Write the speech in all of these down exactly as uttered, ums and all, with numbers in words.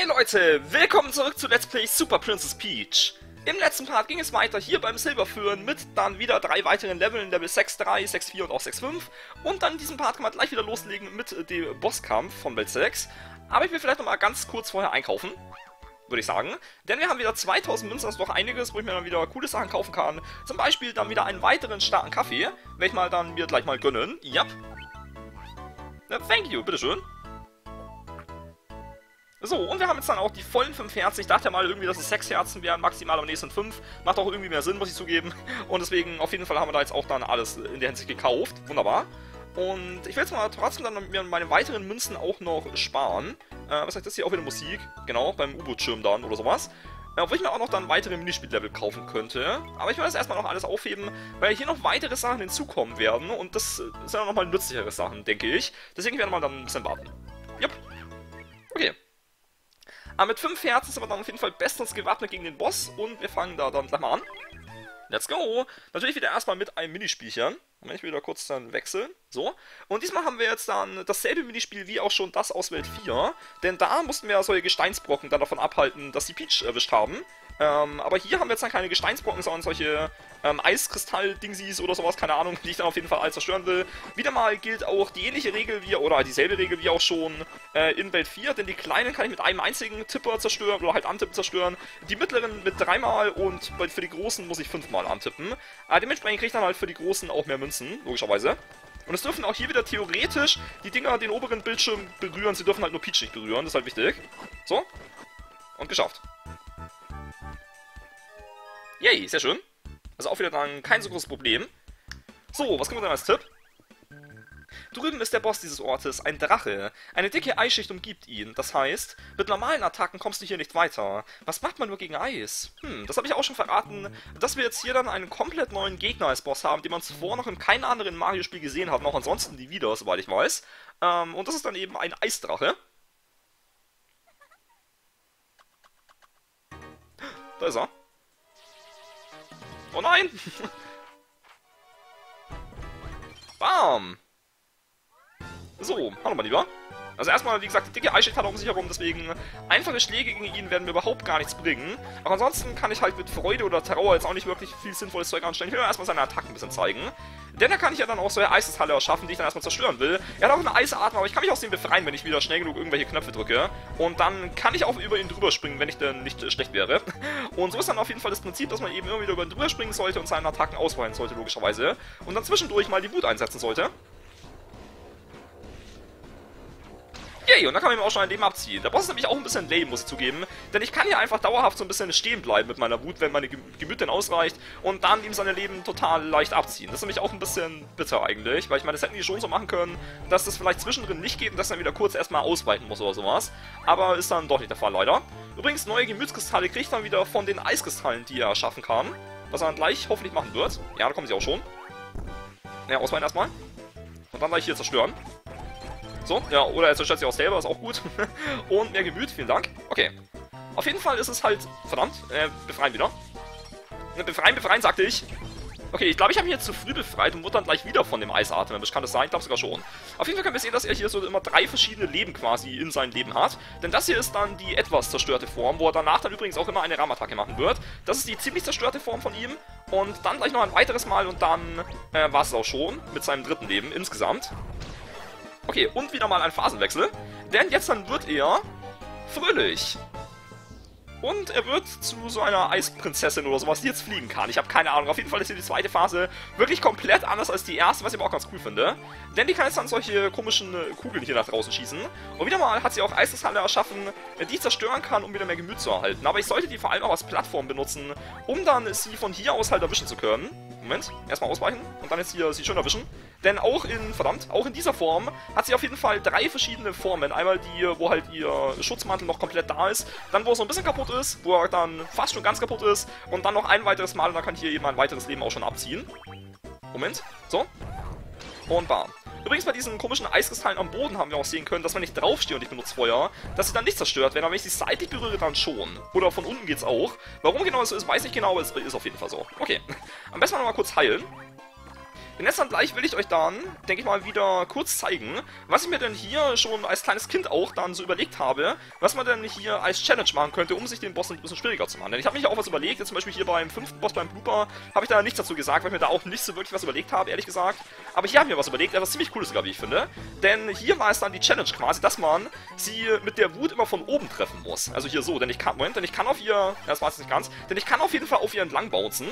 Hey Leute, willkommen zurück zu Let's Play Super Princess Peach. Im letzten Part ging es weiter hier beim Silberführen mit dann wieder drei weiteren Leveln, Level sechs drei, sechs vier und auch sechs fünf. Und dann in diesem Part kann man gleich wieder loslegen mit dem Bosskampf von Welt sechs. Aber ich will vielleicht nochmal ganz kurz vorher einkaufen, würde ich sagen. Denn wir haben wieder zweitausend Münzen, das ist doch einiges, wo ich mir dann wieder coole Sachen kaufen kann. Zum Beispiel dann wieder einen weiteren starken Kaffee, werde ich mal dann mir gleich mal gönnen. Yep. Na, thank you, bitteschön. So, und wir haben jetzt dann auch die vollen fünf Herzen. Ich dachte ja mal irgendwie, dass es sechs Herzen wären, maximal am nächsten fünf. Macht auch irgendwie mehr Sinn, muss ich zugeben. Und deswegen, auf jeden Fall haben wir da jetzt auch dann alles in der Hinsicht gekauft. Wunderbar. Und ich will jetzt mal trotzdem dann meine weiteren Münzen auch noch sparen. Äh, was heißt das hier? Auch wieder Musik. Genau, beim U-Boot-Schirm dann oder sowas. Obwohl ich mir auch noch dann weitere Minispiel-Level kaufen könnte. Aber ich will das erstmal noch alles aufheben, weil hier noch weitere Sachen hinzukommen werden. Und das sind dann nochmal nützlichere Sachen, denke ich. Deswegen werden wir dann ein bisschen warten. Jupp. Okay. Aber mit fünf Herzen sind wir dann auf jeden Fall bestens gewappnet gegen den Boss und wir fangen da dann gleich mal an. Let's go! Natürlich wieder erstmal mit einem Minispielchen. Wenn ich wieder kurz dann wechsle. So. Und diesmal haben wir jetzt dann dasselbe Minispiel wie auch schon das aus Welt vier. Denn da mussten wir solche Gesteinsbrocken dann davon abhalten, dass die Peach erwischt haben. Ähm, aber hier haben wir jetzt dann keine Gesteinsbrocken, sondern solche ähm, Eiskristall-Dingsies oder sowas, keine Ahnung, die ich dann auf jeden Fall alles zerstören will. Wieder mal gilt auch die ähnliche Regel wie, oder dieselbe Regel wie auch schon äh, in Welt vier, denn die kleinen kann ich mit einem einzigen Tipper zerstören oder halt antippen zerstören. Die mittleren mit dreimal und für die großen muss ich fünfmal antippen. Aber dementsprechend kriege ich dann halt für die großen auch mehr Münzen, logischerweise. Und es dürfen auch hier wieder theoretisch die Dinger den oberen Bildschirm berühren, sie dürfen halt nur Peach nicht berühren, das ist halt wichtig. So. Und geschafft. Yay, sehr schön. Also auch wieder dann kein so großes Problem. So, was können wir denn als Tipp? Drüben ist der Boss dieses Ortes, ein Drache. Eine dicke Eisschicht umgibt ihn. Das heißt, mit normalen Attacken kommst du hier nicht weiter. Was macht man nur gegen Eis? Hm, das habe ich auch schon verraten, dass wir jetzt hier dann einen komplett neuen Gegner als Boss haben, den man zuvor noch in keinem anderen Mario-Spiel gesehen hat. Auch ansonsten nie wieder, soweit ich weiß. Ähm, und das ist dann eben ein Eisdrache. Da ist er. Oh nein! Bam! So, hallo mein Lieber. Also erstmal, wie gesagt, die dicke Eisschicht hat er um sich herum, deswegen einfache Schläge gegen ihn werden mir überhaupt gar nichts bringen. Auch ansonsten kann ich halt mit Freude oder Trauer jetzt auch nicht wirklich viel sinnvolles Zeug anstellen. Ich will mir erstmal seine Attacken ein bisschen zeigen. Denn da kann ich ja dann auch so eine Eiskristalle erschaffen, die ich dann erstmal zerstören will. Er hat auch eine Eisatmung, aber ich kann mich aus dem befreien, wenn ich wieder schnell genug irgendwelche Knöpfe drücke. Und dann kann ich auch über ihn drüber springen, wenn ich denn nicht schlecht wäre. Und so ist dann auf jeden Fall das Prinzip, dass man eben immer wieder über ihn drüber springen sollte und seine Attacken ausweichen sollte, logischerweise. Und dann zwischendurch mal die Wut einsetzen sollte. Yay, und dann kann man ihm auch schon ein Leben abziehen. Der Boss ist nämlich auch ein bisschen lame, muss ich zugeben. Denn ich kann hier einfach dauerhaft so ein bisschen stehen bleiben mit meiner Wut, wenn meine Gemüt denn ausreicht. Und dann ihm seine Leben total leicht abziehen. Das ist nämlich auch ein bisschen bitter eigentlich. Weil ich meine, das hätten die schon so machen können, dass das vielleicht zwischendrin nicht geht und dass man wieder kurz erstmal ausweiten muss oder sowas. Aber ist dann doch nicht der Fall, leider. Übrigens, neue Gemütskristalle kriege ich dann wieder von den Eiskristallen, die er erschaffen kann. Was er dann gleich hoffentlich machen wird. Ja, da kommen sie auch schon. Ja, ausweiten erstmal. Und dann gleich hier zerstören. So, ja, oder er zerstört sich auch selber, ist auch gut. Und mehr Gemüt, vielen Dank. Okay. Auf jeden Fall ist es halt... Verdammt, äh, befreien wieder. Befreien, befreien, sagte ich. Okay, ich glaube, ich habe ihn jetzt zu früh befreit und wurde dann gleich wieder von dem Eisatmen. Kann das sein? Ich glaube sogar schon. Auf jeden Fall können wir sehen, dass er hier so immer drei verschiedene Leben quasi in seinem Leben hat. Denn das hier ist dann die etwas zerstörte Form, wo er danach dann übrigens auch immer eine Ram-Attacke machen wird. Das ist die ziemlich zerstörte Form von ihm. Und dann gleich noch ein weiteres Mal und dann äh, war es auch schon mit seinem dritten Leben insgesamt. Okay, und wieder mal ein Phasenwechsel, denn jetzt dann wird er fröhlich. Und er wird zu so einer Eisprinzessin oder sowas, die jetzt fliegen kann. Ich habe keine Ahnung. Auf jeden Fall ist hier die zweite Phase wirklich komplett anders als die erste, was ich aber auch ganz cool finde. Denn die kann jetzt dann solche komischen Kugeln hier nach draußen schießen. Und wieder mal hat sie auch Eiskristalle erschaffen, die ich zerstören kann, um wieder mehr Gemüt zu erhalten. Aber ich sollte die vor allem auch als Plattform benutzen, um dann sie von hier aus halt erwischen zu können. Moment, erstmal ausweichen und dann jetzt hier sie schön erwischen. Denn auch in, verdammt, auch in dieser Form hat sie auf jeden Fall drei verschiedene Formen. Einmal die, wo halt ihr Schutzmantel noch komplett da ist, dann wo es so ein bisschen kaputt ist, wo er dann fast schon ganz kaputt ist und dann noch ein weiteres Mal und dann kann ich hier eben ein weiteres Leben auch schon abziehen. Moment, so. Und bam. Übrigens bei diesen komischen Eiskristallen am Boden haben wir auch sehen können, dass wenn ich draufstehe und ich benutze Feuer, dass sie dann nicht zerstört werden, aber wenn ich sie seitlich berühre, dann schon. Oder von unten geht's auch. Warum genau das so ist, weiß ich genau, aber es ist auf jeden Fall so. Okay, am besten mal nochmal kurz heilen. Wenn jetzt dann gleich will ich euch dann, denke ich mal, wieder kurz zeigen, was ich mir denn hier schon als kleines Kind auch dann so überlegt habe, was man denn hier als Challenge machen könnte, um sich den Boss ein bisschen schwieriger zu machen. Denn ich habe mich auch was überlegt, jetzt zum Beispiel hier beim fünften Boss, beim Blooper, habe ich da nichts dazu gesagt, weil ich mir da auch nicht so wirklich was überlegt habe, ehrlich gesagt. Aber hier habe ich mir was überlegt, etwas ziemlich Cooles sogar, wie ich finde. Denn hier war es dann die Challenge quasi, dass man sie mit der Wut immer von oben treffen muss. Also hier so, denn ich kann, Moment, denn ich kann auf ihr, ja, das war jetzt nicht ganz, denn ich kann auf jeden Fall auf ihr entlang bouncen.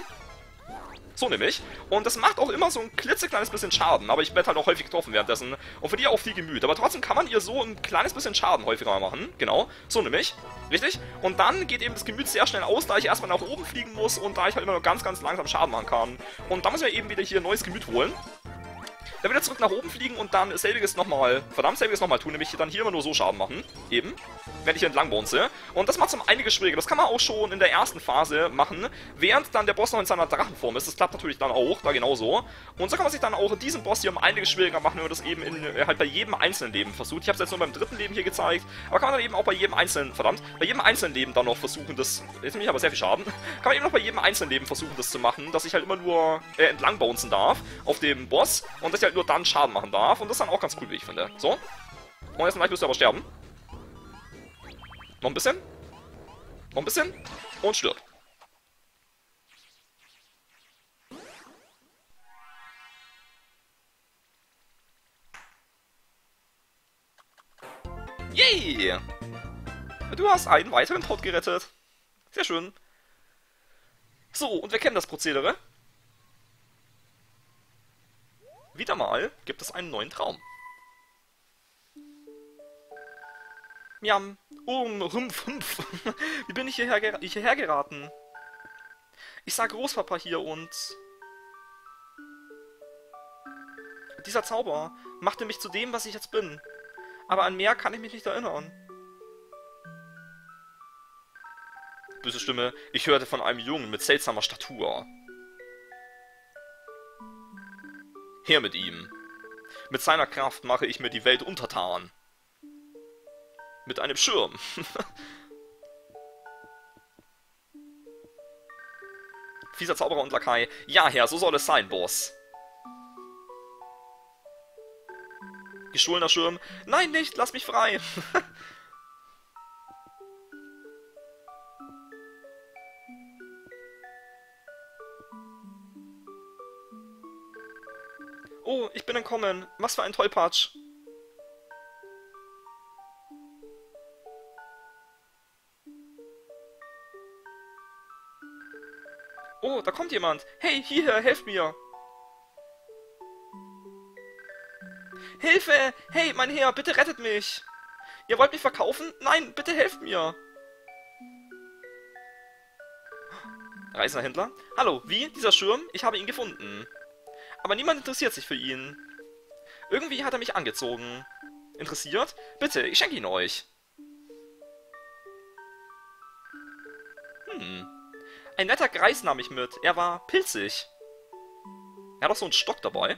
So nämlich. Und das macht auch immer so ein klitzekleines bisschen Schaden, aber ich werde halt auch häufig getroffen währenddessen und verliere auch viel Gemüt. Aber trotzdem kann man ihr so ein kleines bisschen Schaden häufiger mal machen. Genau. So nämlich. Richtig? Und dann geht eben das Gemüt sehr schnell aus, da ich erstmal nach oben fliegen muss und da ich halt immer nur ganz, ganz langsam Schaden machen kann. Und da müssen wir eben wieder hier neues Gemüt holen. Dann wieder zurück nach oben fliegen und dann selbiges nochmal, verdammt selbiges nochmal tun, nämlich dann hier immer nur so Schaden machen, eben, wenn ich entlang bonze. Und das macht es um einiges schwieriger, das kann man auch schon in der ersten Phase machen, während dann der Boss noch in seiner Drachenform ist, das klappt natürlich dann auch, da genauso. Und so kann man sich dann auch diesen Boss hier um einiges schwieriger machen, wenn man das eben in, halt bei jedem einzelnen Leben versucht. Ich habe es jetzt nur beim dritten Leben hier gezeigt, aber kann man dann eben auch bei jedem einzelnen, verdammt, bei jedem einzelnen Leben dann noch versuchen, das, jetzt nehme ich aber sehr viel Schaden, kann man eben noch bei jedem einzelnen Leben versuchen, das zu machen, dass ich halt immer nur äh, entlang bonzen darf auf dem Boss und dass ich halt nur dann Schaden machen darf und das ist dann auch ganz cool, wie ich finde. So. Und jetzt gleich müsst ihr aber sterben. Noch ein bisschen. Noch ein bisschen. Und stirbt. Yay! Du hast einen weiteren Tod gerettet. Sehr schön. So, und wir kennen das Prozedere. Wieder mal gibt es einen neuen Traum. Miam, um, rumpf, rumpf. Wie bin ich hierher, ger hierher geraten? Ich sah Großpapa hier und... Dieser Zauber machte mich zu dem, was ich jetzt bin. Aber an mehr kann ich mich nicht erinnern. Böse Stimme, ich hörte von einem Jungen mit seltsamer Statur. Her mit ihm. Mit seiner Kraft mache ich mir die Welt untertan. Mit einem Schirm. Fieser Zauberer und Lakai. Ja, Herr, so soll es sein, Boss. Gestohlener Schirm. Nein, nicht, lass mich frei. Oh, ich bin entkommen. Was für ein Tollpatsch. Oh, da kommt jemand. Hey, hierher, helft mir. Hilfe! Hey, mein Herr, bitte rettet mich. Ihr wollt mich verkaufen? Nein, bitte helft mir. Reisender Händler? Hallo, wie? Dieser Schirm? Ich habe ihn gefunden. Aber niemand interessiert sich für ihn. Irgendwie hat er mich angezogen. Interessiert? Bitte, ich schenke ihn euch. Hm. Ein netter Greis nahm mich mit. Er war pilzig. Er hat auch so einen Stock dabei.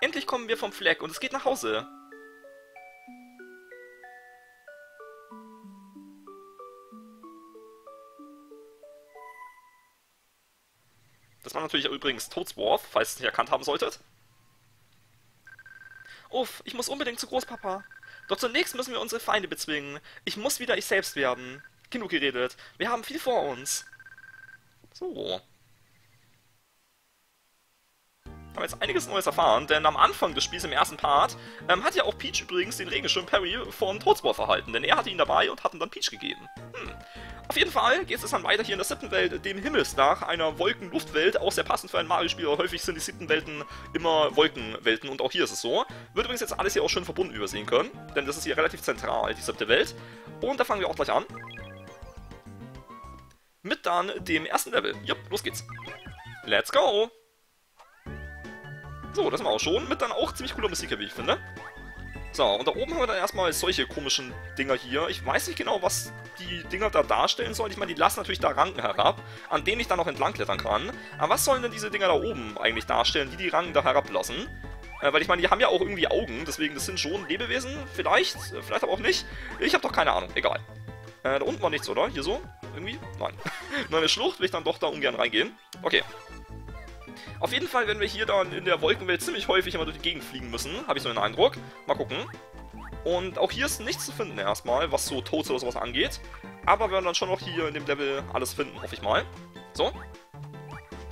Endlich kommen wir vom Fleck und es geht nach Hause. Das war natürlich übrigens Toadsworth, falls ihr es nicht erkannt haben solltet. Uff, ich muss unbedingt zu Großpapa. Doch zunächst müssen wir unsere Feinde bezwingen. Ich muss wieder ich selbst werden. Genug geredet. Wir haben viel vor uns. So. Haben jetzt einiges Neues erfahren, denn am Anfang des Spiels, im ersten Part, ähm, hat ja auch Peach übrigens den Regenschirm Perry von Toadsworth erhalten, denn er hatte ihn dabei und hat ihn dann Peach gegeben. Hm. Auf jeden Fall geht es dann weiter hier in der siebten Welt, dem Himmelsdach, einer Wolken-Luftwelt, auch sehr passend für ein Mario-Spiel, häufig sind die siebten Welten immer Wolkenwelten und auch hier ist es so. Wird übrigens jetzt alles hier auch schön verbunden übersehen können, denn das ist hier relativ zentral, die siebte Welt. Und da fangen wir auch gleich an. Mit dann dem ersten Level. Jupp, los geht's. Let's go! So, das haben wir auch schon, mit dann auch ziemlich cooler Musik, wie ich finde. So, und da oben haben wir dann erstmal solche komischen Dinger hier. Ich weiß nicht genau, was die Dinger da darstellen sollen. Ich meine, die lassen natürlich da Ranken herab, an denen ich dann noch entlang klettern kann. Aber was sollen denn diese Dinger da oben eigentlich darstellen, die die Ranken da herablassen? Äh, weil ich meine, die haben ja auch irgendwie Augen, deswegen, das sind schon Lebewesen, vielleicht, vielleicht aber auch nicht. Ich habe doch keine Ahnung, egal. Äh, da unten war nichts, oder? Hier so? Irgendwie? Nein. Nein, eine Schlucht will ich dann doch da ungern reingehen. Okay. Auf jeden Fall werden wir hier dann in der Wolkenwelt ziemlich häufig immer durch die Gegend fliegen müssen. Habe ich so den Eindruck. Mal gucken. Und auch hier ist nichts zu finden erstmal, was so Toads oder sowas angeht. Aber wir werden dann schon noch hier in dem Level alles finden, hoffe ich mal. So.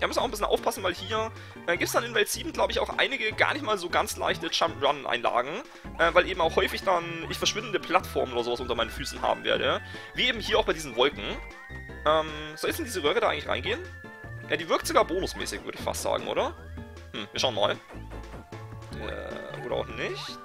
Ja, müssen auch ein bisschen aufpassen, weil hier äh, gibt es dann in Welt sieben, glaube ich, auch einige gar nicht mal so ganz leichte Jump-Run-Einlagen, äh, weil eben auch häufig dann ich verschwindende Plattformen oder sowas unter meinen Füßen haben werde. Wie eben hier auch bei diesen Wolken. Ähm, soll jetzt in diese Röhre da eigentlich reingehen? Ja, die wirkt sogar bonusmäßig, würde ich fast sagen, oder? Hm, wir schauen mal. Äh, oder auch nicht.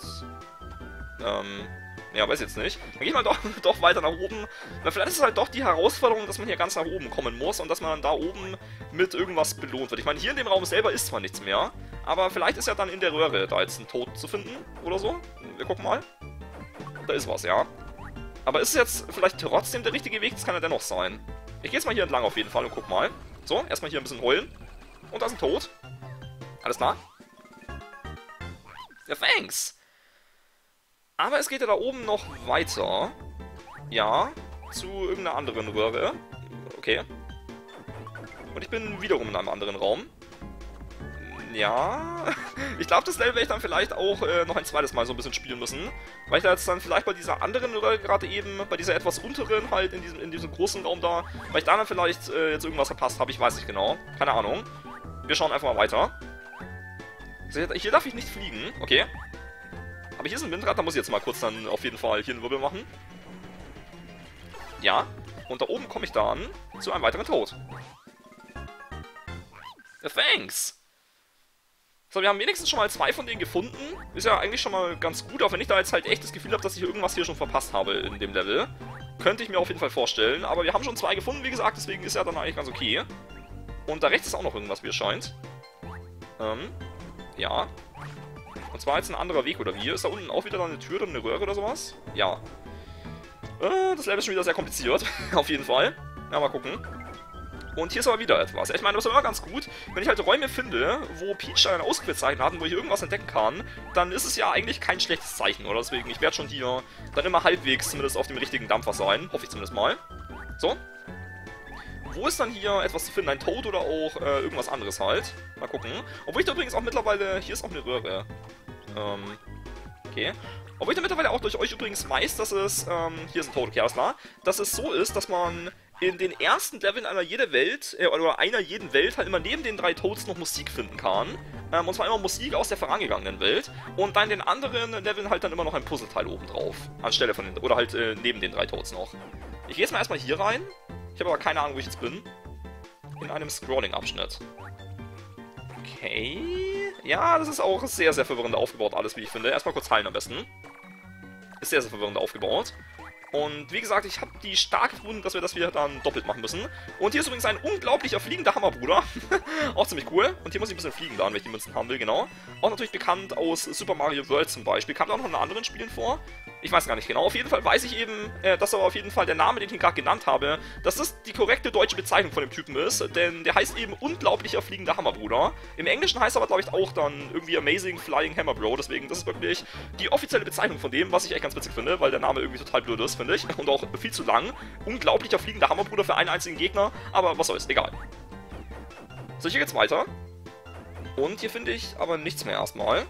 Ähm... Ja, weiß jetzt nicht. Dann gehe ich mal doch, doch weiter nach oben. Na, vielleicht ist es halt doch die Herausforderung, dass man hier ganz nach oben kommen muss und dass man dann da oben mit irgendwas belohnt wird. Ich meine, hier in dem Raum selber ist zwar nichts mehr, aber vielleicht ist ja dann in der Röhre da jetzt ein Tod zu finden oder so. Wir gucken mal. Da ist was, ja. Aber ist es jetzt vielleicht trotzdem der richtige Weg? Das kann ja dennoch sein. Ich gehe jetzt mal hier entlang auf jeden Fall und guck mal. So, erstmal hier ein bisschen heulen. Und da ist ein Tod. Alles klar? Ja, thanks! Aber es geht ja da oben noch weiter. Ja, zu irgendeiner anderen Röhre. Okay. Und ich bin wiederum in einem anderen Raum. Ja. Ich glaube, das Level werde ich dann vielleicht auch äh, noch ein zweites Mal so ein bisschen spielen müssen. Weil ich da jetzt dann vielleicht bei dieser anderen Röhre gerade eben, bei dieser etwas unteren halt, in diesem, in diesem großen Raum da, weil ich da dann vielleicht äh, jetzt irgendwas verpasst habe. Ich weiß nicht genau. Keine Ahnung. Wir schauen einfach mal weiter. So, hier darf ich nicht fliegen. Okay. Aber hier ist ein Windrad, da muss ich jetzt mal kurz dann auf jeden Fall hier einen Wirbel machen. Ja, und da oben komme ich dann zu einem weiteren Tod. Ja, thanks! So, wir haben wenigstens schon mal zwei von denen gefunden. Ist ja eigentlich schon mal ganz gut, auch wenn ich da jetzt halt echt das Gefühl habe, dass ich irgendwas hier schon verpasst habe in dem Level. Könnte ich mir auf jeden Fall vorstellen, aber wir haben schon zwei gefunden, wie gesagt, deswegen ist ja dann eigentlich ganz okay. Und da rechts ist auch noch irgendwas, wie es scheint. Ähm, ja... Und zwar jetzt ein anderer Weg, oder wie? Ist da unten auch wieder eine Tür oder eine Röhre oder sowas? Ja. Äh, das Level ist schon wieder sehr kompliziert. Auf jeden Fall. Ja, mal gucken. Und hier ist aber wieder etwas. Ich meine, das ist immer ganz gut. Wenn ich halt Räume finde, wo Peach ein Ausrufezeichen hat und wo ich irgendwas entdecken kann, dann ist es ja eigentlich kein schlechtes Zeichen, oder? Deswegen, ich werde schon hier dann immer halbwegs zumindest auf dem richtigen Dampfer sein. Hoffe ich zumindest mal. So. Wo ist dann hier etwas zu finden? Ein Toad oder auch äh, irgendwas anderes halt? Mal gucken. Obwohl ich da übrigens auch mittlerweile... Hier ist auch eine Röhre. Ähm, okay. Obwohl ich da mittlerweile auch durch euch übrigens weiß, dass es... Ähm, hier ist ein Toad, okay, alles klar. Dass es so ist, dass man in den ersten Leveln einer jeder Welt... Äh, oder einer jeden Welt halt immer neben den drei Toads noch Musik finden kann. Ähm, und zwar immer Musik aus der vorangegangenen Welt. Und dann in den anderen Leveln halt dann immer noch ein Puzzleteil oben drauf. Anstelle von den... Oder halt äh, neben den drei Toads noch. Ich gehe jetzt mal erstmal hier rein. Ich habe aber keine Ahnung, wo ich jetzt bin. In einem Scrolling-Abschnitt. Okay. Ja, das ist auch sehr, sehr verwirrend aufgebaut alles, wie ich finde. Erstmal kurz heilen am besten. Ist sehr, sehr verwirrend aufgebaut. Und wie gesagt, ich habe die starke Vermutung, dass wir das wieder dann doppelt machen müssen. Und hier ist übrigens ein unglaublicher fliegender Hammerbruder. Auch ziemlich cool. Und hier muss ich ein bisschen fliegen laden, wenn ich die Münzen haben will, genau. Auch natürlich bekannt aus Super Mario World zum Beispiel. Kam da auch noch in anderen Spielen vor. Ich weiß gar nicht genau. Auf jeden Fall weiß ich eben, äh, dass aber auf jeden Fall der Name, den ich gerade genannt habe, dass das die korrekte deutsche Bezeichnung von dem Typen ist. Denn der heißt eben unglaublicher fliegender Hammerbruder. Im Englischen heißt er aber, glaube ich, auch dann irgendwie Amazing Flying Hammer Bro. Deswegen, das ist wirklich die offizielle Bezeichnung von dem, was ich echt ganz witzig finde, weil der Name irgendwie total blöd ist, finde ich. Und auch viel zu lang. Unglaublicher fliegender Hammerbruder für einen einzigen Gegner. Aber was soll's, egal. So, hier geht's weiter. Und hier finde ich aber nichts mehr erstmal.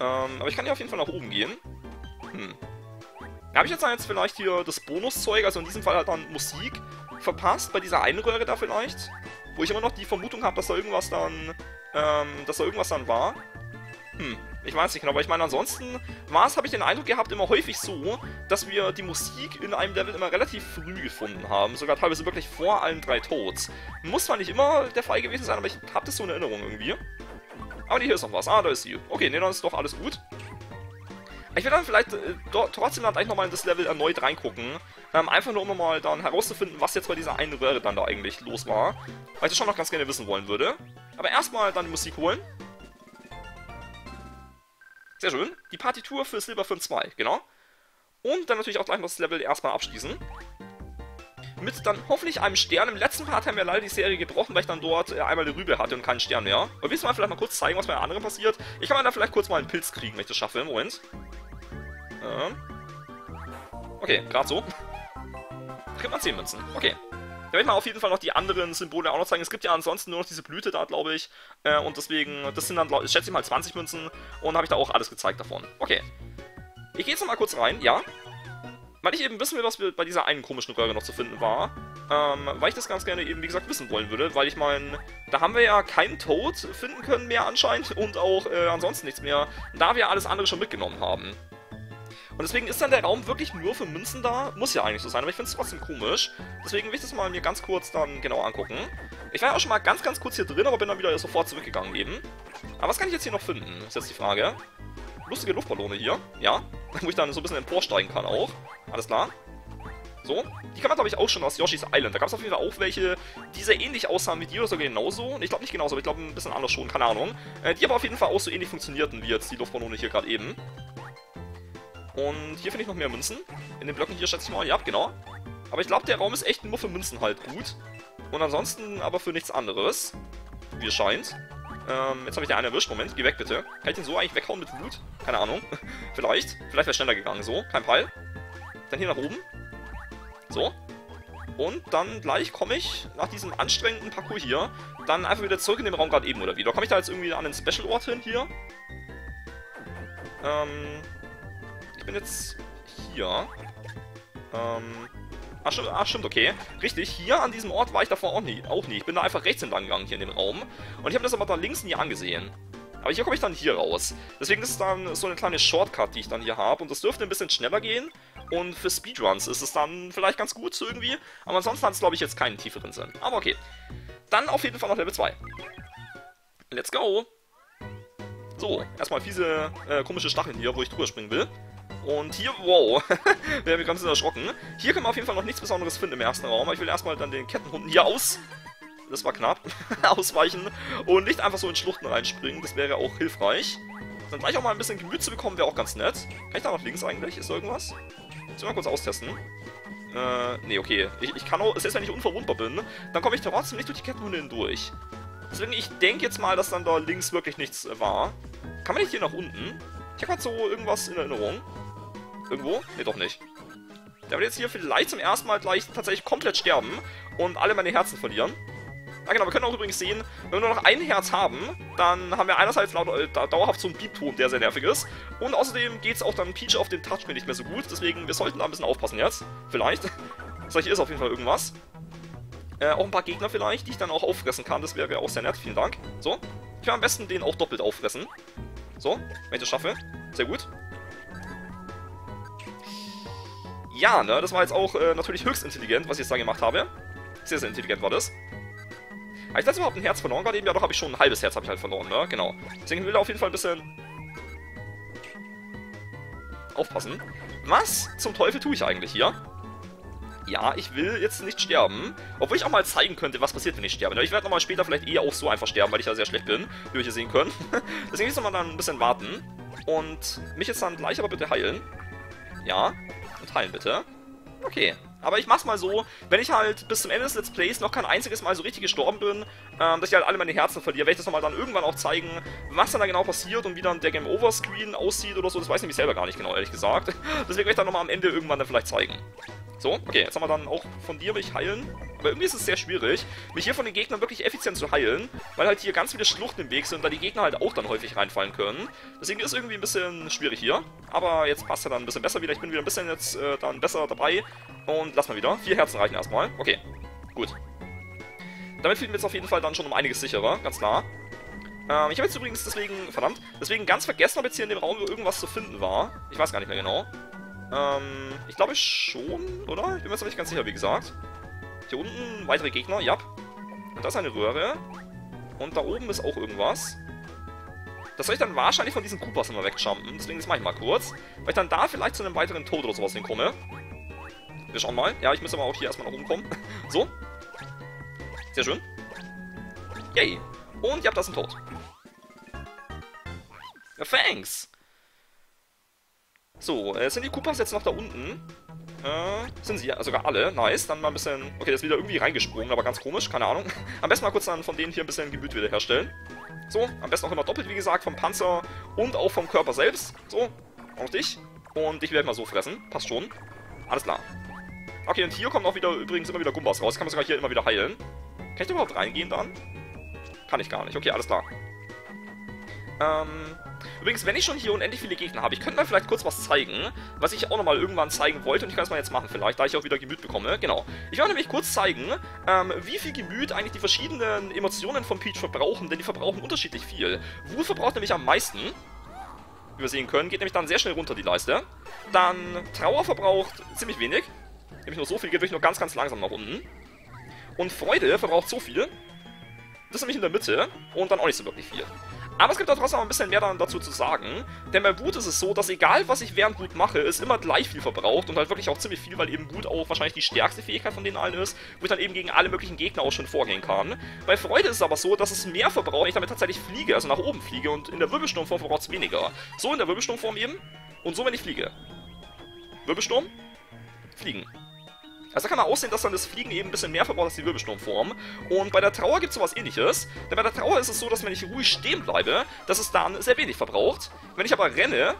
Ähm, aber ich kann hier auf jeden Fall nach oben gehen. Hm. Habe ich jetzt dann jetzt vielleicht hier das Bonuszeug, also in diesem Fall halt dann Musik, verpasst, bei dieser einen Röhre da vielleicht? Wo ich immer noch die Vermutung habe, dass da irgendwas dann, ähm, dass da irgendwas dann war. Hm, ich weiß nicht genau, aber ich meine ansonsten war es, habe ich den Eindruck gehabt, immer häufig so, dass wir die Musik in einem Level immer relativ früh gefunden haben, sogar teilweise wirklich vor allen drei Toads. Muss zwar nicht immer der Fall gewesen sein, aber ich habe das so in Erinnerung irgendwie. Aber hier ist noch was, ah, da ist sie. Okay, ne, dann ist doch alles gut. Ich werde dann vielleicht äh, trotzdem dann gleich nochmal in das Level erneut reingucken. Ähm, einfach nur, um mal dann herauszufinden, was jetzt bei dieser einen Röhre dann da eigentlich los war. Weil ich das schon noch ganz gerne wissen wollen würde. Aber erstmal dann die Musik holen. Sehr schön. Die Partitur für Silberfin zwei, genau. Und dann natürlich auch gleich noch das Level erstmal abschließen. Mit dann hoffentlich einem Stern. Im letzten Part haben wir leider die Serie gebrochen, weil ich dann dort einmal eine Rübe hatte und keinen Stern mehr. Aber willst du mal vielleicht mal kurz zeigen, was bei der anderen passiert? Ich kann mir da vielleicht kurz mal einen Pilz kriegen, wenn ich das schaffe. Moment. Okay, gerade so. Da kriegt man zehn Münzen. Okay. Da werde ich mal auf jeden Fall noch die anderen Symbole auch noch zeigen. Es gibt ja ansonsten nur noch diese Blüte da, glaube ich. Äh, und deswegen, das sind dann, ich schätze ich mal, zwanzig Münzen. Und habe ich da auch alles gezeigt davon. Okay. Ich gehe jetzt nochmal kurz rein, ja. Weil ich eben wissen will, was wir bei dieser einen komischen Röhre noch zu finden war. Ähm, weil ich das ganz gerne eben, wie gesagt, wissen wollen würde. Weil ich meine, da haben wir ja keinen Toad finden können mehr anscheinend. Und auch äh, ansonsten nichts mehr. Da wir alles andere schon mitgenommen haben. Und deswegen ist dann der Raum wirklich nur für Münzen da. Muss ja eigentlich so sein, aber ich finde es trotzdem komisch. Deswegen will ich das mal mir ganz kurz dann genau angucken. Ich war ja auch schon mal ganz, ganz kurz hier drin, aber bin dann wieder sofort zurückgegangen eben. Aber was kann ich jetzt hier noch finden? Ist jetzt die Frage. Lustige Luftballone hier, ja. Wo ich dann so ein bisschen emporsteigen kann auch. Alles klar. So. Die kann man, glaube ich, auch schon aus Yoshi's Island. Da gab es auf jeden Fall auch welche, die sehr ähnlich aussahen wie die oder sogar genauso. Ich glaube nicht genauso, aber ich glaube ein bisschen anders schon, keine Ahnung. Die aber auf jeden Fall auch so ähnlich funktionierten wie jetzt die Luftballone hier gerade eben. Und hier finde ich noch mehr Münzen. In den Blöcken hier schätze ich mal. Ja, genau. Aber ich glaube, der Raum ist echt nur für Münzen halt gut. Und ansonsten aber für nichts anderes. Wie es scheint. Ähm, jetzt habe ich den einen erwischt. Moment, geh weg bitte. Kann ich den so eigentlich weghauen mit Wut? Keine Ahnung. Vielleicht. Vielleicht wäre es schneller gegangen. So, kein Fall. Dann hier nach oben. So. Und dann gleich komme ich nach diesem anstrengenden Parcours hier dann einfach wieder zurück in den Raum gerade eben oder wie. Oder komme ich da jetzt irgendwie an den Special-Ort hin hier? Ähm... Ich bin jetzt hier. Ähm. Ach, stimmt, ach, stimmt, okay. Richtig, hier an diesem Ort war ich davor auch nie. Auch nie. Ich bin da einfach rechts entlang gegangen hier in dem Raum. Und ich habe das aber da links nie angesehen. Aber hier komme ich dann hier raus. Deswegen ist es dann so eine kleine Shortcut, die ich dann hier habe. Und das dürfte ein bisschen schneller gehen. Und für Speedruns ist es dann vielleicht ganz gut irgendwie. Aber ansonsten hat es, glaube ich, jetzt keinen tieferen Sinn. Aber okay. Dann auf jeden Fall noch Level zwei. Let's go! So, erstmal fiese, äh, komische Stacheln hier, wo ich drüber springen will. Und hier, wow, wir haben mich ganz erschrocken. Hier können wir auf jeden Fall noch nichts Besonderes finden im ersten Raum. Ich will erstmal dann den Kettenhunden hier aus, das war knapp, ausweichen und nicht einfach so in Schluchten reinspringen. Das wäre auch hilfreich. Dann gleich auch mal ein bisschen Gemüt zu bekommen, wäre auch ganz nett. Kann ich da nach links eigentlich? Ist da irgendwas? Sollen wir mal kurz austesten? Äh, nee, okay. Ich, ich kann auch, selbst wenn ich unverwundbar bin, dann komme ich trotzdem nicht durch die Kettenhunde hindurch. Deswegen, ich denke jetzt mal, dass dann da links wirklich nichts war. Kann man nicht hier nach unten? Ich habe gerade so irgendwas in Erinnerung. Irgendwo? Ne, doch nicht. Der wird jetzt hier vielleicht zum ersten Mal gleich tatsächlich komplett sterben und alle meine Herzen verlieren. Ah genau, wir können auch übrigens sehen, wenn wir nur noch ein Herz haben, dann haben wir einerseits laut, äh, dauerhaft so einen Piepton, der sehr nervig ist. Und außerdem geht es auch dann Peach auf den Touchscreen nicht mehr so gut, deswegen wir sollten da ein bisschen aufpassen jetzt. Vielleicht. So, hier ist auf jeden Fall irgendwas. Äh, auch ein paar Gegner vielleicht, die ich dann auch auffressen kann, das wäre auch sehr nett, vielen Dank. So, ich will am besten den auch doppelt auffressen. So, wenn ich das schaffe. Sehr gut. Ja, ne, das war jetzt auch äh, natürlich höchst intelligent, was ich jetzt da gemacht habe. Sehr, sehr intelligent war das. Habe ich das überhaupt ein Herz verloren gerade eben? Ja, doch, habe ich schon ein halbes Herz habe ich halt verloren, ne? Genau. Deswegen will ich auf jeden Fall ein bisschen aufpassen. Was zum Teufel tue ich eigentlich hier? Ja, ich will jetzt nicht sterben. Obwohl ich auch mal zeigen könnte, was passiert, wenn ich sterbe. Ich werde nochmal später vielleicht eh auch so einfach sterben, weil ich ja sehr schlecht bin, wie wir hier sehen können. Deswegen muss ich nochmal dann ein bisschen warten. Und mich jetzt dann gleich aber bitte heilen. Ja. Und heilen bitte. Okay. Aber ich mach's mal so, wenn ich halt bis zum Ende des Let's Plays noch kein einziges Mal so richtig gestorben bin, ähm, dass ich halt alle meine Herzen verliere, werde ich das nochmal dann irgendwann auch zeigen, was dann da genau passiert und wie dann der Game-Over-Screen aussieht oder so. Das weiß ich nämlich selber gar nicht genau, ehrlich gesagt. Deswegen werde ich dann nochmal am Ende irgendwann dann vielleicht zeigen. So, okay, jetzt haben wir dann auch von dir mich heilen. Aber irgendwie ist es sehr schwierig, mich hier von den Gegnern wirklich effizient zu heilen, weil halt hier ganz viele Schluchten im Weg sind, da die Gegner halt auch dann häufig reinfallen können. Deswegen ist es irgendwie ein bisschen schwierig hier. Aber jetzt passt er dann ein bisschen besser wieder. Ich bin wieder ein bisschen jetzt äh, dann besser dabei. Und lass mal wieder. Vier Herzen reichen erstmal. Okay, gut. Damit fühlen wir uns auf jeden Fall dann schon um einiges sicherer, ganz klar. Ähm, ich habe jetzt übrigens deswegen, verdammt, deswegen ganz vergessen, ob jetzt hier in dem Raum irgendwas zu finden war. Ich weiß gar nicht mehr genau. Ähm, ich glaube schon, oder? Ich bin mir jetzt nicht ganz sicher, wie gesagt. Hier unten weitere Gegner, ja. Und da ist eine Röhre. Und da oben ist auch irgendwas. Das soll ich dann wahrscheinlich von diesen Koopas immer wegjumpen. Deswegen das mache ich mal kurz. Weil ich dann da vielleicht zu einem weiteren Tod oder sowas hinkomme. Wir schauen mal. Ja, ich muss aber auch hier erstmal nach oben kommen. So. Sehr schön. Yay. Und ja, das ist ein Tod. Ja, thanks. So, äh, sind die Koopas jetzt noch da unten? Äh, sind sie ja sogar alle. Nice. Dann mal ein bisschen... Okay, der ist wieder irgendwie reingesprungen, aber ganz komisch. Keine Ahnung. Am besten mal kurz dann von denen hier ein bisschen Gemüt wiederherstellen. So, am besten auch immer doppelt, wie gesagt, vom Panzer und auch vom Körper selbst. So, auch dich. Und ich werde mal so fressen. Passt schon. Alles klar. Okay, und hier kommen auch wieder übrigens immer wieder Gumbas raus. Ich kann man sogar hier immer wieder heilen. Kann ich da überhaupt reingehen dann? Kann ich gar nicht. Okay, alles klar. Ähm, übrigens, wenn ich schon hier unendlich viele Gegner habe, ich könnte mal vielleicht kurz was zeigen, was ich auch nochmal irgendwann zeigen wollte, und ich kann es mal jetzt machen vielleicht, da ich auch wieder Gemüt bekomme, genau. Ich werde nämlich kurz zeigen, ähm, wie viel Gemüt eigentlich die verschiedenen Emotionen von Peach verbrauchen, denn die verbrauchen unterschiedlich viel. Wut verbraucht nämlich am meisten, wie wir sehen können, geht nämlich dann sehr schnell runter die Leiste. Dann Trauer verbraucht ziemlich wenig, nämlich nur so viel, geht wirklich nur ganz, ganz langsam nach unten. Und Freude verbraucht so viel, das ist nämlich in der Mitte und dann auch nicht so wirklich viel. Aber es gibt da trotzdem ein bisschen mehr dann dazu zu sagen, denn bei Wut ist es so, dass egal was ich während Wut mache, es immer gleich viel verbraucht und halt wirklich auch ziemlich viel, weil eben Wut auch wahrscheinlich die stärkste Fähigkeit von denen allen ist, wo ich dann eben gegen alle möglichen Gegner auch schon vorgehen kann. Bei Freude ist es aber so, dass es mehr verbraucht, wenn ich damit tatsächlich fliege, also nach oben fliege, und in der Wirbelsturmform verbraucht es weniger. So in der Wirbelsturmform eben und so, wenn ich fliege. Wirbelsturm, fliegen. Also da kann man aussehen, dass dann das Fliegen eben ein bisschen mehr verbraucht als die Wirbelsturmform. Und bei der Trauer gibt es sowas ähnliches. Denn bei der Trauer ist es so, dass wenn ich ruhig stehen bleibe, dass es dann sehr wenig verbraucht. Wenn ich aber renne,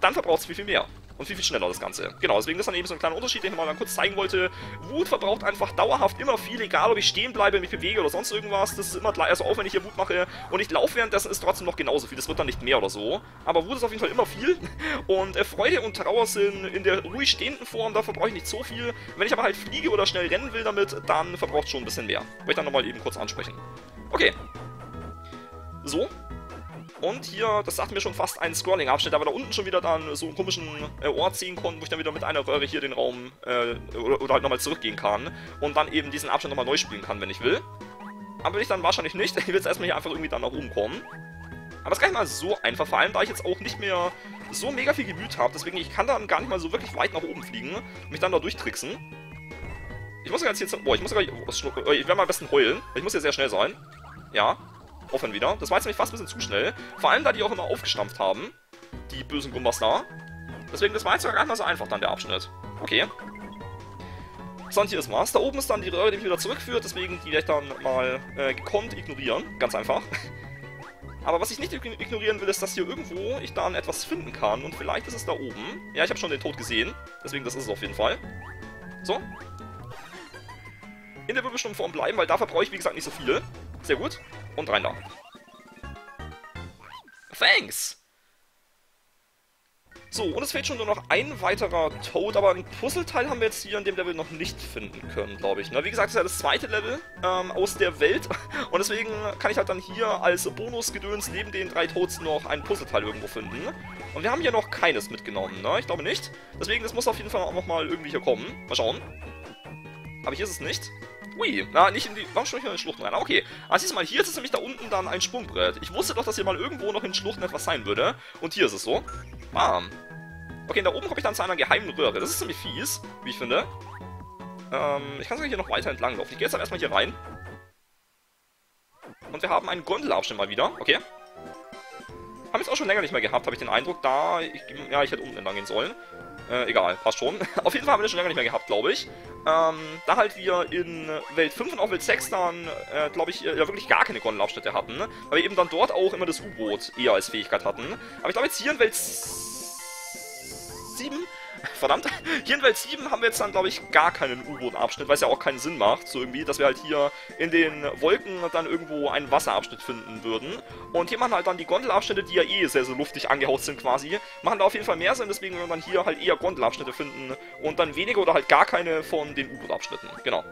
dann verbraucht es viel, viel mehr. Und viel, viel schneller das Ganze. Genau, deswegen ist dann eben so ein kleiner Unterschied, den ich mal dann kurz zeigen wollte. Wut verbraucht einfach dauerhaft immer viel, egal ob ich stehen bleibe, mich bewege oder sonst irgendwas. Das ist immer gleich, also auch wenn ich hier Wut mache und ich laufe währenddessen, ist trotzdem noch genauso viel. Das wird dann nicht mehr oder so. Aber Wut ist auf jeden Fall immer viel. Und äh, Freude und Trauer sind in der ruhig stehenden Form, da verbrauche ich nicht so viel. Wenn ich aber halt fliege oder schnell rennen will damit, dann verbraucht es schon ein bisschen mehr. Wollte ich dann nochmal eben kurz ansprechen. Okay. So. Und hier, das sagt mir schon fast ein Scrolling-Abschnitt, da wir da unten schon wieder dann so einen komischen äh, Ort ziehen konnten, wo ich dann wieder mit einer Röhre hier den Raum äh, oder, oder halt nochmal zurückgehen kann und dann eben diesen Abschnitt nochmal neu spielen kann, wenn ich will. Aber will ich dann wahrscheinlich nicht. Ich will jetzt erstmal hier einfach irgendwie dann nach oben kommen. Aber es ist gar nicht mal so einfach, vor allem da ich jetzt auch nicht mehr so mega viel Gemüt habe, deswegen ich kann dann gar nicht mal so wirklich weit nach oben fliegen und mich dann da durchtricksen. Ich muss ja jetzt hier... Boah, ich muss sogar... Ich werde mal am besten heulen. Ich muss ja sehr schnell sein. Ja. Offen wieder. Das war jetzt nämlich fast ein bisschen zu schnell. Vor allem, da die auch immer aufgestampft haben. Die bösen Gumbas da. Deswegen, das war jetzt sogar gar nicht mal so einfach dann, der Abschnitt. Okay. So, und hier ist was. Da oben ist dann die Röhre, die mich wieder zurückführt. Deswegen, die werde ich dann mal äh, gekonnt ignorieren. Ganz einfach. Aber was ich nicht ignorieren will, ist, dass hier irgendwo ich dann etwas finden kann. Und vielleicht ist es da oben. Ja, ich habe schon den Tod gesehen. Deswegen, das ist es auf jeden Fall. So. In der Wirbelsturmform bleiben, weil da verbrauche ich, wie gesagt, nicht so viel. Sehr gut. Und rein da. Thanks! So, und es fehlt schon nur noch ein weiterer Toad, aber einen Puzzleteil haben wir jetzt hier in dem Level noch nicht finden können, glaube ich. Na, wie gesagt, das ist ja das zweite Level ähm, aus der Welt und deswegen kann ich halt dann hier als Bonusgedöns neben den drei Toads noch einen Puzzleteil irgendwo finden. Und wir haben hier noch keines mitgenommen, ne? Ich glaube nicht. Deswegen, das muss auf jeden Fall auch nochmal irgendwie hier kommen. Mal schauen. Aber hier ist es nicht. Ui, na, nicht in die... Warum schon nicht in den Schluchten rein? Okay, also siehst du mal, hier ist es nämlich da unten dann ein Sprungbrett. Ich wusste doch, dass hier mal irgendwo noch in Schluchten etwas sein würde. Und hier ist es so. Bam. Okay, da oben komme ich dann zu einer geheimen Röhre. Das ist ziemlich fies, wie ich finde. Ähm, ich kann sogar hier noch weiter entlang laufen. Ich gehe jetzt aber erstmal hier rein. Und wir haben einen Gondelabschnitt mal wieder. Okay. Haben jetzt auch schon länger nicht mehr gehabt, habe ich den Eindruck. Da... Ich, ja, ich hätte unten entlang gehen sollen. Äh, egal, passt schon. Auf jeden Fall haben wir das schon länger nicht mehr gehabt, glaube ich. Ähm, da halt wir in Welt fünf und auch Welt sechs dann, äh, glaube ich, ja wirklich gar keine Gondelabschnitte hatten. Weil wir eben dann dort auch immer das U-Boot eher als Fähigkeit hatten. Aber ich glaube jetzt hier in Welt sieben... Verdammt, hier in Welt sieben haben wir jetzt dann, glaube ich, gar keinen U-Boot-Abschnitt, weil es ja auch keinen Sinn macht, so irgendwie, dass wir halt hier in den Wolken dann irgendwo einen Wasserabschnitt finden würden. Und hier machen halt dann die Gondelabschnitte, die ja eh sehr, sehr luftig angehaucht sind quasi, machen da auf jeden Fall mehr Sinn, deswegen werden wir dann hier halt eher Gondelabschnitte finden und dann weniger oder halt gar keine von den U-Boot-Abschnitten. Genau.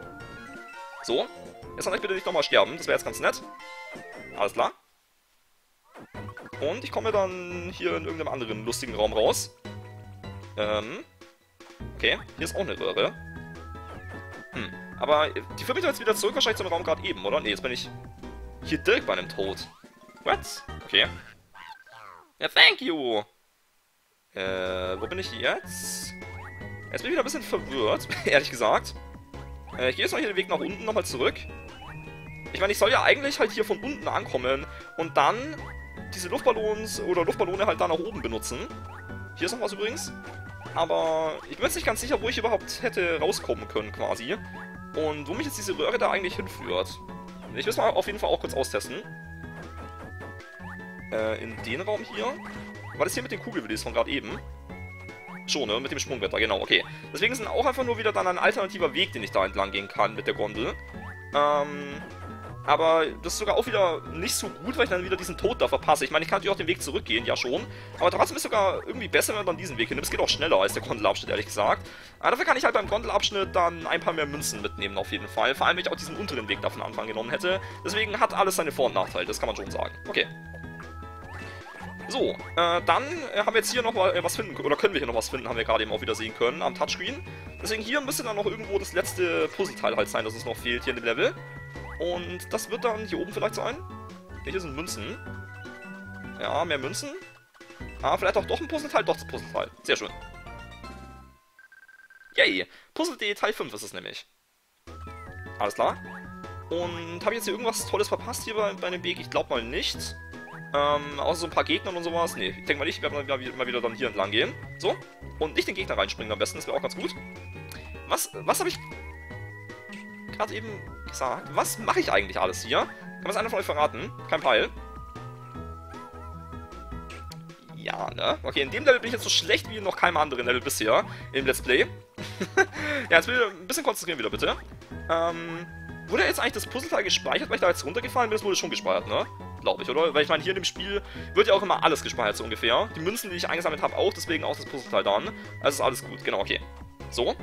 So, jetzt kann ich bitte nicht nochmal sterben, das wäre jetzt ganz nett. Alles klar. Und ich komme dann hier in irgendeinem anderen lustigen Raum raus. Ähm, okay, hier ist auch eine Röhre. Hm, aber die führt mich doch jetzt wieder zurück, wahrscheinlich zu dem Raum gerade eben, oder? Ne, jetzt bin ich hier direkt bei einem Tod. What? Okay. Ja, thank you! Äh, wo bin ich jetzt? Jetzt bin ich wieder ein bisschen verwirrt, ehrlich gesagt. Äh, ich gehe jetzt mal hier den Weg nach unten nochmal zurück. Ich meine, ich soll ja eigentlich halt hier von unten ankommen und dann diese Luftballons oder Luftballone halt da nach oben benutzen. Hier ist noch was übrigens. Aber ich bin jetzt nicht ganz sicher, wo ich überhaupt hätte rauskommen können quasi. Und wo mich jetzt diese Röhre da eigentlich hinführt. Ich will es mal auf jeden Fall auch kurz austesten. Äh, in den Raum hier. War das hier mit den Kugelwillis von gerade eben? So, ne, mit dem Sprungwetter, genau, okay. Deswegen ist dann auch einfach nur wieder dann ein alternativer Weg, den ich da entlang gehen kann mit der Gondel. Ähm, aber das ist sogar auch wieder nicht so gut, weil ich dann wieder diesen Tod da verpasse. Ich meine, ich kann natürlich auch den Weg zurückgehen, ja schon. Aber trotzdem ist es sogar irgendwie besser, wenn man dann diesen Weg hinnimmt. Es geht auch schneller als der Gondelabschnitt, ehrlich gesagt. Aber dafür kann ich halt beim Gondelabschnitt dann ein paar mehr Münzen mitnehmen, auf jeden Fall. Vor allem, wenn ich auch diesen unteren Weg da von Anfang genommen hätte. Deswegen hat alles seine Vor- und Nachteile, das kann man schon sagen. Okay. So, äh, dann haben wir jetzt hier noch mal, äh, was finden, oder können wir hier noch was finden, haben wir gerade eben auch wieder sehen können, am Touchscreen. Deswegen hier müsste dann noch irgendwo das letzte Puzzleteil halt sein, das uns noch fehlt hier in dem Level. Und das wird dann hier oben vielleicht sein. Hier sind Münzen. Ja, mehr Münzen. Ah, vielleicht auch doch ein Puzzleteil, doch das Puzzleteil. Sehr schön. Yay, Puzzle-Detail fünf ist es nämlich. Alles klar. Und habe ich jetzt hier irgendwas Tolles verpasst hier bei, bei dem Weg? Ich glaube mal nicht. Ähm, außer so ein paar Gegnern und sowas. Ne, ich denke mal nicht, wir werden mal wieder dann hier entlang gehen. So. Und nicht den Gegner reinspringen am besten, das wäre auch ganz gut. Was, was habe ich gerade eben gesagt? Was mache ich eigentlich alles hier? Kann das einer von euch verraten? Kein Peil. Ja, ne? Okay, in dem Level bin ich jetzt so schlecht wie in noch keinem anderen Level bisher. Im Let's Play. Ja, jetzt will ich ein bisschen konzentrieren wieder, bitte. Ähm, wurde jetzt eigentlich das Puzzleteil gespeichert, weil ich da jetzt runtergefallen bin? Das wurde schon gespeichert, ne? Glaube ich, oder? Weil ich meine, hier in dem Spiel wird ja auch immer alles gespeichert, so ungefähr. Die Münzen, die ich eingesammelt habe, auch, deswegen auch das Puzzleteil dann. Also ist alles gut, genau, okay. So.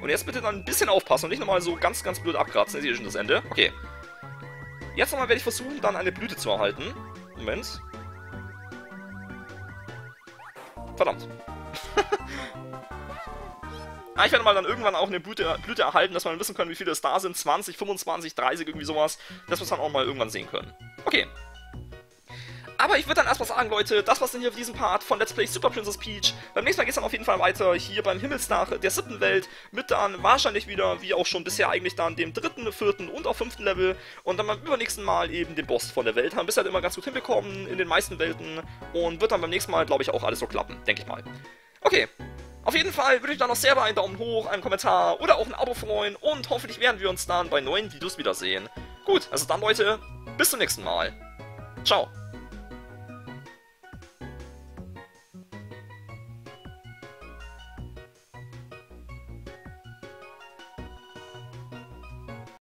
Und jetzt bitte dann ein bisschen aufpassen und nicht nochmal so ganz, ganz blöd abkratzen. Ihr seht schon das Ende. Okay. Jetzt nochmal werde ich versuchen, dann eine Blüte zu erhalten. Moment. Verdammt. Ah, ich werde mal dann irgendwann auch eine Blüte, Blüte erhalten, dass wir dann wissen können, wie viele es da sind. zwanzig, fünfundzwanzig, dreißig, irgendwie sowas. Dass wir es dann auch mal irgendwann sehen können. Okay. Aber ich würde dann erstmal sagen, Leute, das war's dann hier für diesen Part von Let's Play Super Princess Peach. Beim nächsten Mal geht's dann auf jeden Fall weiter hier beim Himmelsdach der siebten Welt mit dann wahrscheinlich wieder, wie auch schon bisher eigentlich dann dem dritten, vierten und auch fünften Level und dann beim übernächsten Mal eben den Boss von der Welt. Haben bisher halt immer ganz gut hinbekommen in den meisten Welten und wird dann beim nächsten Mal, glaube ich, auch alles so klappen, denke ich mal. Okay. Auf jeden Fall würde ich dann noch selber einen Daumen hoch, einen Kommentar oder auch ein Abo freuen und hoffentlich werden wir uns dann bei neuen Videos wiedersehen. Gut, also dann Leute, bis zum nächsten Mal. Ciao.